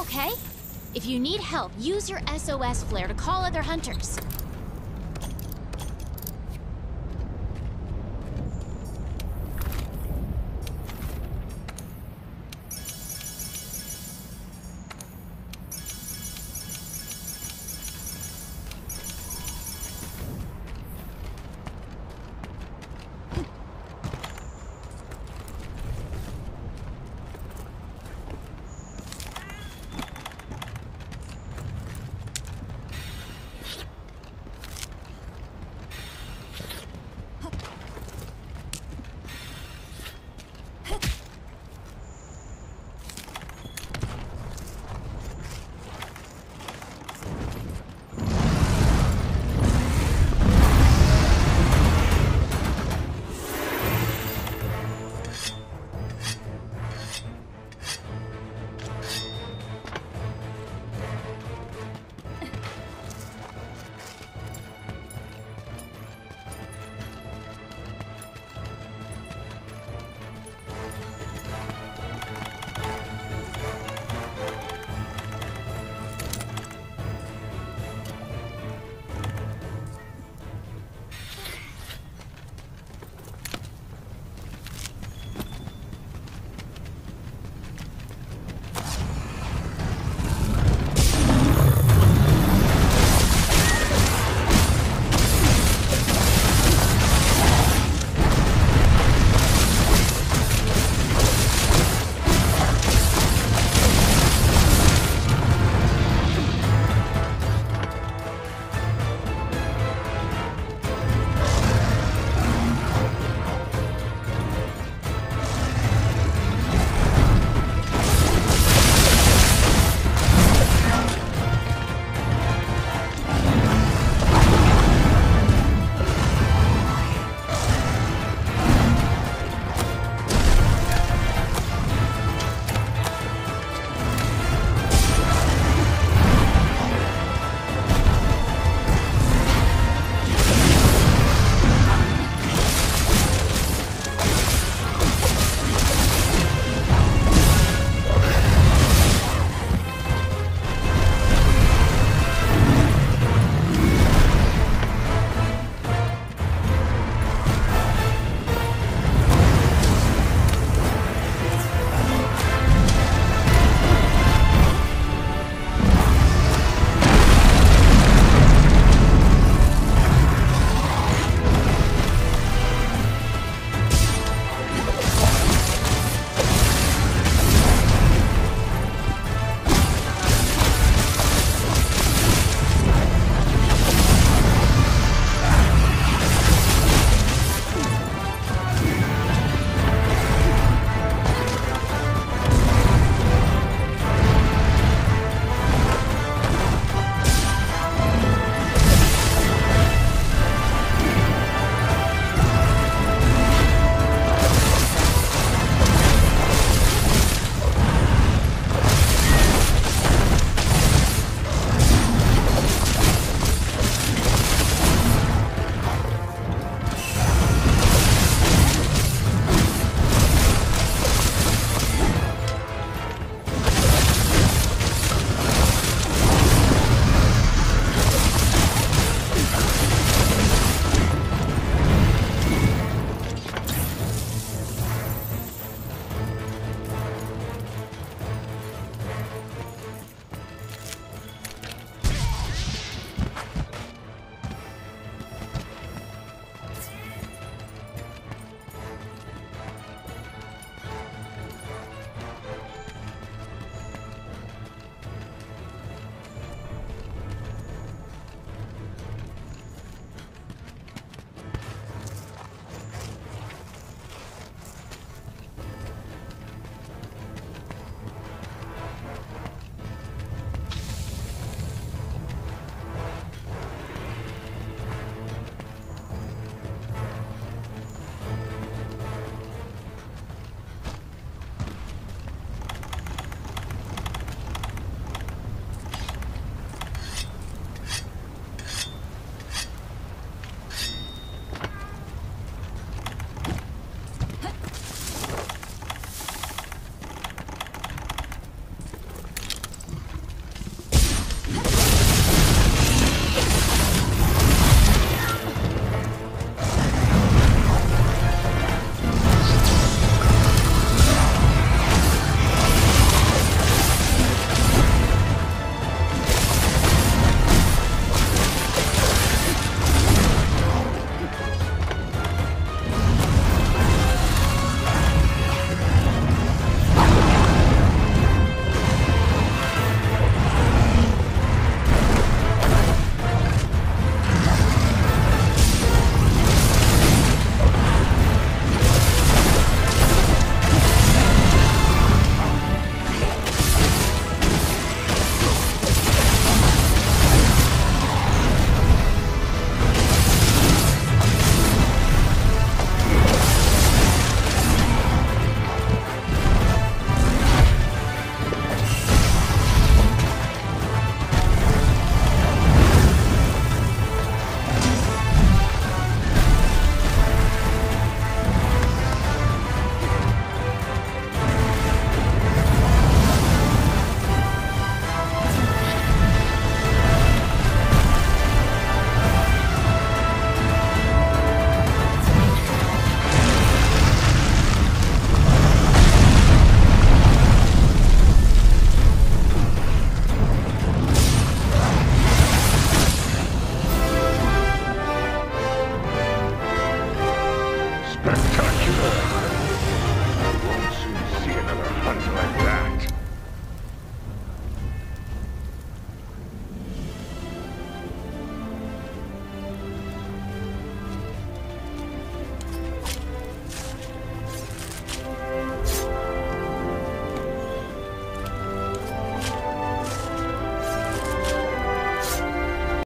okay? If you need help, use your SOS flare to call other hunters.